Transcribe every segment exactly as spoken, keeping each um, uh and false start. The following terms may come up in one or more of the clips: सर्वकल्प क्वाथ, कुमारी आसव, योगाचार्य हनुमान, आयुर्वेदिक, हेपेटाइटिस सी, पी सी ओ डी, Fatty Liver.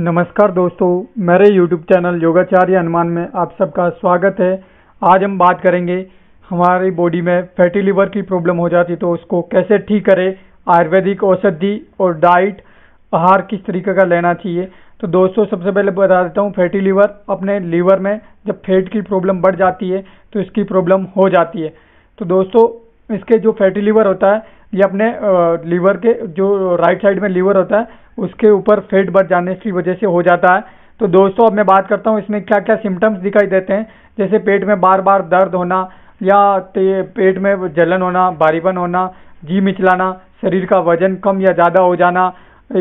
नमस्कार दोस्तों, मेरे यूट्यूब चैनल योगाचार्य हनुमान में आप सबका स्वागत है। आज हम बात करेंगे हमारी बॉडी में फैटी लिवर की प्रॉब्लम हो जाती तो उसको कैसे ठीक करें, आयुर्वेदिक औषधि और डाइट आहार किस तरीके का लेना चाहिए। तो दोस्तों सबसे पहले बता देता हूँ, फैटी लिवर अपने लीवर में जब फैट की प्रॉब्लम बढ़ जाती है तो इसकी प्रॉब्लम हो जाती है। तो दोस्तों इसके जो फैटी लिवर होता है ये अपने लीवर के जो राइट साइड में लीवर होता है उसके ऊपर फैट बढ़ जाने की वजह से हो जाता है। तो दोस्तों अब मैं बात करता हूँ इसमें क्या क्या सिम्टम्स दिखाई देते हैं, जैसे पेट में बार बार दर्द होना या पेट में जलन होना, भारीपन होना, जी मिचलाना, शरीर का वजन कम या ज़्यादा हो जाना,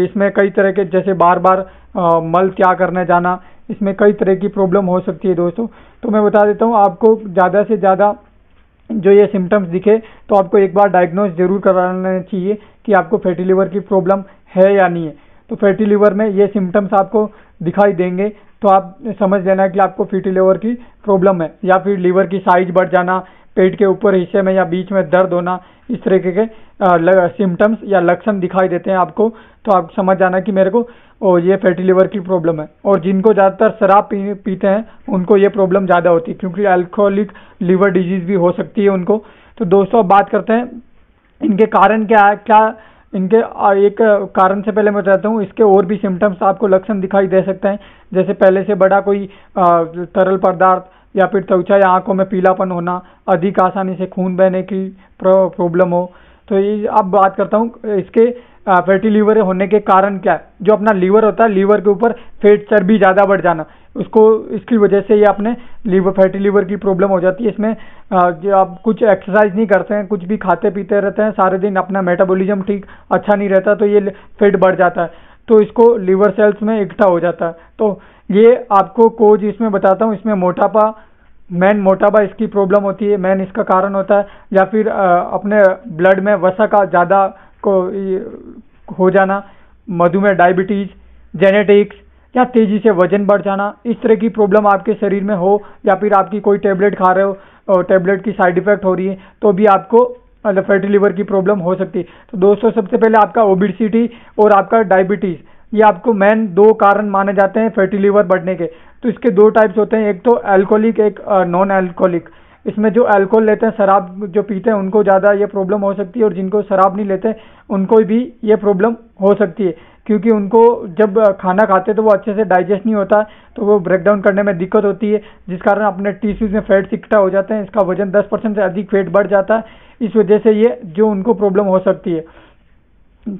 इसमें कई तरह के जैसे बार बार आ, मल त्याग करने जाना, इसमें कई तरह की प्रॉब्लम हो सकती है। दोस्तों तो मैं बता देता हूँ, आपको ज़्यादा से ज़्यादा जो ये सिम्टम्स दिखे तो आपको एक बार डायग्नोज जरूर कराना चाहिए कि आपको फैटी लिवर की प्रॉब्लम है या नहीं है। तो फैटी लिवर में ये सिम्टम्स आपको दिखाई देंगे तो आप समझ लेना कि आपको फैटी लिवर की प्रॉब्लम है, या फिर लीवर की साइज बढ़ जाना, पेट के ऊपर हिस्से में या बीच में दर्द होना, इस तरीके के सिम्टम्स या लक्षण दिखाई देते हैं आपको तो आप समझ जाना कि मेरे को और ये फैटी लिवर की प्रॉब्लम है। और जिनको ज़्यादातर शराब पी पीते हैं उनको ये प्रॉब्लम ज़्यादा होती है, क्योंकि अल्कोहलिक लीवर डिजीज़ भी हो सकती है उनको। तो दोस्तों अब बात करते हैं इनके कारण क्या है, क्या इनके एक कारण से पहले मैं बताता हूँ इसके और भी सिम्टम्स आपको लक्षण दिखाई दे सकते हैं, जैसे पहले से बड़ा कोई तरल पदार्थ या फिर त्वचा या आँखों में पीलापन होना, अधिक आसानी से खून बहने की प्रॉब्लम हो। तो ये अब बात करता हूँ इसके फैटी लीवर होने के कारण क्या है। जो अपना लीवर होता है, लीवर के ऊपर फैट चर्बी ज़्यादा बढ़ जाना, उसको इसकी वजह से ये अपने लीवर फैटी लीवर की प्रॉब्लम हो जाती है। इसमें जो आप कुछ एक्सरसाइज नहीं करते हैं, कुछ भी खाते पीते रहते हैं सारे दिन, अपना मेटाबॉलिज्म ठीक अच्छा नहीं रहता तो ये फैट बढ़ जाता है, तो इसको लीवर सेल्स में इकट्ठा हो जाता है। तो ये आपको कोज इसमें बताता हूँ, इसमें मोटापा, मेन मोटापा इसकी प्रॉब्लम होती है, मेन इसका कारण होता है, या फिर अपने ब्लड में वसा का ज़्यादा को हो जाना, मधुमेह, डायबिटीज़, जेनेटिक्स या तेज़ी से वजन बढ़ जाना, इस तरह की प्रॉब्लम आपके शरीर में हो, या फिर आपकी कोई टैबलेट खा रहे हो और टैबलेट की साइड इफ़ेक्ट हो रही है तो भी आपको मतलब फैटी लिवर की प्रॉब्लम हो सकती है। तो दोस्तों सबसे पहले आपका ओबेसिटी और आपका डायबिटीज़, ये आपको मेन दो कारण माने जाते हैं फैटी लिवर बढ़ने के। तो इसके दो टाइप्स होते हैं, एक तो अल्कोहलिक, एक नॉन अल्कोहलिक। इसमें जो अल्कोहल लेते हैं, शराब जो पीते हैं उनको ज़्यादा ये प्रॉब्लम हो सकती है, और जिनको शराब नहीं लेते उनको भी ये प्रॉब्लम हो सकती है, क्योंकि उनको जब खाना खाते तो वो अच्छे से डाइजेस्ट नहीं होता तो वो ब्रेकडाउन करने में दिक्कत होती है, जिस कारण अपने टिश्यूज़ में फैट इकट्ठा हो जाते हैं, इसका वजन दस परसेंट से अधिक फैट बढ़ जाता है, इस वजह से ये जो उनको प्रॉब्लम हो सकती है।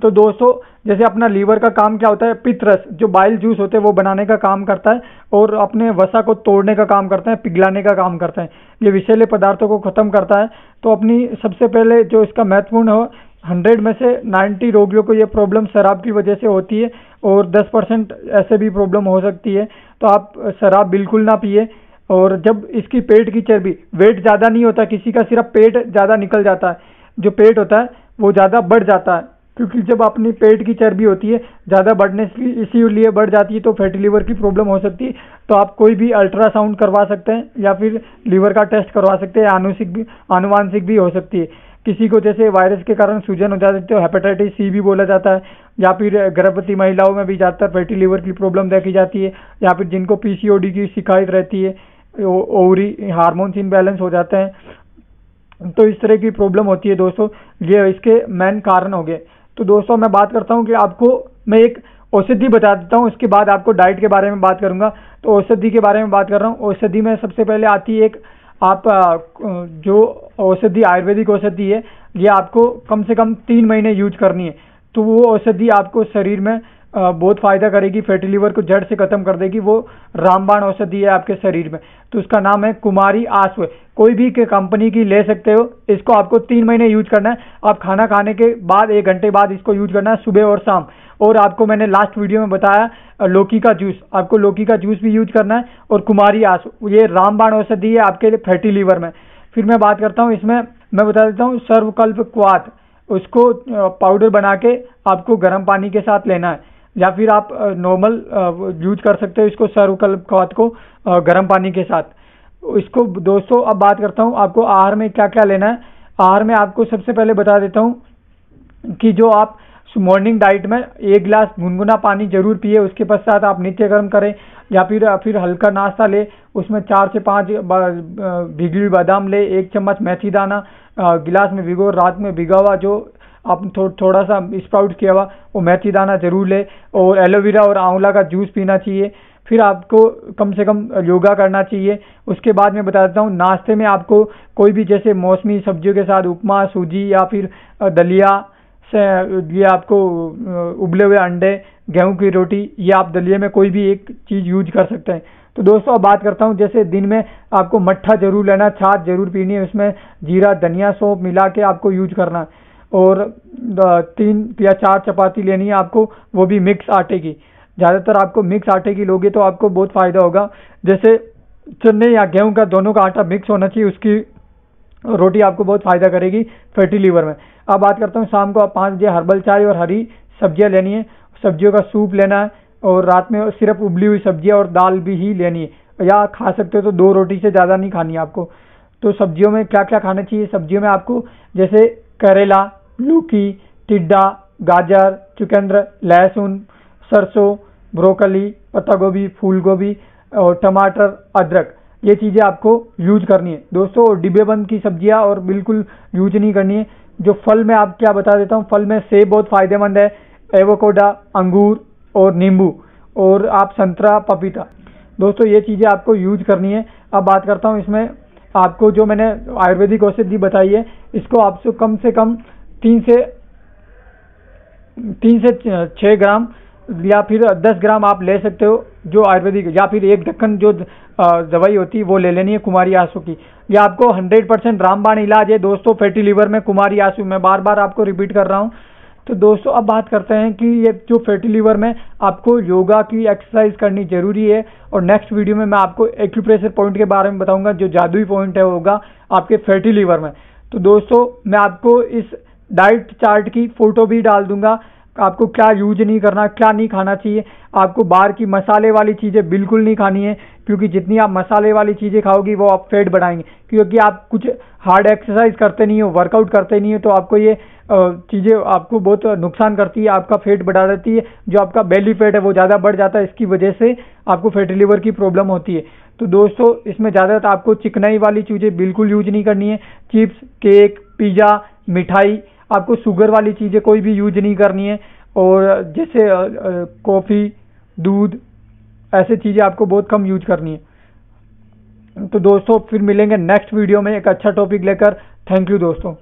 तो दोस्तों जैसे अपना लीवर का काम क्या होता है, पित्तरस जो बाइल जूस होते हैं वो बनाने का काम करता है और अपने वसा को तोड़ने का काम करता है, पिघलाने का काम करता है, ये विषैले पदार्थों को ख़त्म करता है। तो अपनी सबसे पहले जो इसका महत्वपूर्ण हो, हंड्रेड में से नाइन्टी रोगियों को ये प्रॉब्लम शराब की वजह से होती है और दस परसेंट ऐसे भी प्रॉब्लम हो सकती है। तो आप शराब बिल्कुल ना पिए। और जब इसकी पेट की चर्बी, वेट ज़्यादा नहीं होता किसी का, सिर्फ पेट ज़्यादा निकल जाता है, जो पेट होता है वो ज़्यादा बढ़ जाता है, क्योंकि जब अपनी पेट की चर्बी होती है ज़्यादा बढ़ने से इसीलिए बढ़ जाती है तो फैटी लीवर की प्रॉब्लम हो सकती है। तो आप कोई भी अल्ट्रासाउंड करवा सकते हैं या फिर लीवर का टेस्ट करवा सकते हैं, आनुवंशिक भी आनुवंशिक भी हो सकती है। किसी को जैसे वायरस के कारण सूजन हो जाती है तो हेपेटाइटिस सी भी बोला जाता है, या फिर गर्भवती महिलाओं में भी ज़्यादातर फैटी लीवर की प्रॉब्लम देखी जाती है, या फिर जिनको पी सी ओ डी की शिकायत रहती है, ओवरी हार्मोन्स इनबैलेंस हो जाते हैं, तो इस तरह की प्रॉब्लम होती है। दोस्तों ये इसके मेन कारण हो गए। तो दोस्तों मैं बात करता हूँ कि आपको मैं एक औषधि बता देता हूँ, इसके बाद आपको डाइट के बारे में बात करूँगा। तो औषधि के बारे में बात कर रहा हूँ, औषधि में सबसे पहले आती है एक आप जो औषधि आयुर्वेदिक औषधि है, ये आपको कम से कम तीन महीने यूज करनी है। तो वो औषधि आपको शरीर में बहुत फ़ायदा करेगी, फैटी लीवर को जड़ से ख़त्म कर देगी। वो रामबाण औषधि है आपके शरीर में, तो उसका नाम है कुमारी आसव, कोई भी के कंपनी की ले सकते हो। इसको आपको तीन महीने यूज करना है, आप खाना खाने के बाद एक घंटे बाद इसको यूज करना है, सुबह और शाम। और आपको मैंने लास्ट वीडियो में बताया लौकी का जूस, आपको लौकी का जूस भी यूज करना है, और कुमारी आसव ये रामबाण औषधि है आपके लिए फैटी लीवर में। फिर मैं बात करता हूँ इसमें, मैं बता देता हूँ सर्वकल्प क्वाथ, उसको पाउडर बना के आपको गर्म पानी के साथ लेना है, या फिर आप नॉर्मल यूज कर सकते हो इसको, सर्वकल्प क्वाथ को गर्म पानी के साथ इसको। दोस्तों अब बात करता हूँ आपको आहार में क्या क्या लेना है। आहार में आपको सबसे पहले बता देता हूँ कि जो आप मॉर्निंग डाइट में एक गिलास गुनगुना पानी जरूर पिए। उसके पश्चात आप नित्य कर्म करें या फिर फिर हल्का नाश्ता ले, उसमें चार से पाँच भिगी हुई बादाम ले, एक चम्मच मेथी दाना गिलास में भिगो, रात में भिगा हुआ जो आप थो, थोड़ा सा स्प्राउट किया हुआ वो मेथी दाना जरूर ले, और एलोवेरा और आंवला का जूस पीना चाहिए। फिर आपको कम से कम योगा करना चाहिए। उसके बाद मैं बता देता हूँ, नाश्ते में आपको कोई भी जैसे मौसमी सब्जियों के साथ उपमा, सूजी या फिर दलिया से, ये आपको उबले हुए अंडे, गेहूं की रोटी, ये आप दलिये में कोई भी एक चीज़ यूज कर सकते हैं। तो दोस्तों अब बात करता हूँ, जैसे दिन में आपको मट्ठा जरूर लेना, छाछ जरूर पीनी है, उसमें जीरा, धनिया, सौंफ मिला के आपको यूज करना, और तीन या चार चपाती लेनी है आपको, वो भी मिक्स आटे की। ज़्यादातर आपको मिक्स आटे की लोगे तो आपको बहुत फ़ायदा होगा। जैसे चने या गेहूँ का दोनों का आटा मिक्स होना चाहिए, उसकी रोटी आपको बहुत फ़ायदा करेगी फैटी लीवर में। अब बात करता हूँ, शाम को आप पाँच बजे हर्बल चाय और हरी सब्जियाँ लेनी है, सब्जियों का सूप लेना है, और रात में सिर्फ उबली हुई सब्जियाँ और दाल भी ही लेनी है, या खा सकते हो तो दो रोटी से ज़्यादा नहीं खानी है आपको। तो सब्जियों में क्या क्या खाना चाहिए? सब्जियों में आपको जैसे करेला, लौकी, टिड्डा, गाजर, चुकंदर, लहसुन, सरसों, ब्रोकली, पत्ता गोभी, फूल गोभी और टमाटर, अदरक, ये चीज़ें आपको यूज करनी है दोस्तों। डिब्बे बंद की सब्जियां और बिल्कुल यूज नहीं करनी है। जो फल में आप क्या बता देता हूँ, फल में सेब बहुत फ़ायदेमंद है, एवोकाडो, अंगूर और नींबू, और आप संतरा, पपीता, दोस्तों ये चीज़ें आपको यूज करनी है। अब बात करता हूँ, इसमें आपको जो मैंने आयुर्वेदिक औषधि बताई है, इसको आपसे कम से कम तीन से तीन से छः ग्राम या फिर दस ग्राम आप ले सकते हो, जो आयुर्वेदिक, या फिर एक ढक्कन जो दवाई होती है वो ले लेनी है कुमारी आसव की। यह आपको सौ परसेंट रामबाण इलाज है दोस्तों फैटी लीवर में, कुमारी आसव। मैं बार बार आपको रिपीट कर रहा हूँ। तो दोस्तों अब बात करते हैं कि ये जो फैटी लीवर में आपको योगा की एक्सरसाइज करनी जरूरी है, और नेक्स्ट वीडियो में मैं आपको एक्यूप्रेशर पॉइंट के बारे में बताऊँगा, जो जादुई पॉइंट है होगा आपके फैटी लीवर में। तो दोस्तों मैं आपको इस डाइट चार्ट की फ़ोटो भी डाल दूंगा, आपको क्या यूज नहीं करना, क्या नहीं खाना चाहिए। आपको बाहर की मसाले वाली चीज़ें बिल्कुल नहीं खानी है, क्योंकि जितनी आप मसाले वाली चीज़ें खाओगी वो आप फैट बढ़ाएंगे, क्योंकि आप कुछ हार्ड एक्सरसाइज करते नहीं हो, वर्कआउट करते नहीं हो, तो आपको ये चीज़ें आपको बहुत नुकसान करती है, आपका फैट बढ़ा देती है। जो आपका बेली फैट है वो ज़्यादा बढ़ जाता है, इसकी वजह से आपको फैटी लीवर की प्रॉब्लम होती है। तो दोस्तों इसमें ज़्यादातर आपको चिकनाई वाली चीज़ें बिल्कुल यूज नहीं करनी है, चिप्स, केक, पिज़्ज़ा, मिठाई, आपको शुगर वाली चीज़ें कोई भी यूज नहीं करनी है, और जैसे कॉफ़ी, दूध, ऐसे चीज़ें आपको बहुत कम यूज करनी है। तो दोस्तों फिर मिलेंगे नेक्स्ट वीडियो में एक अच्छा टॉपिक लेकर। थैंक यू दोस्तों।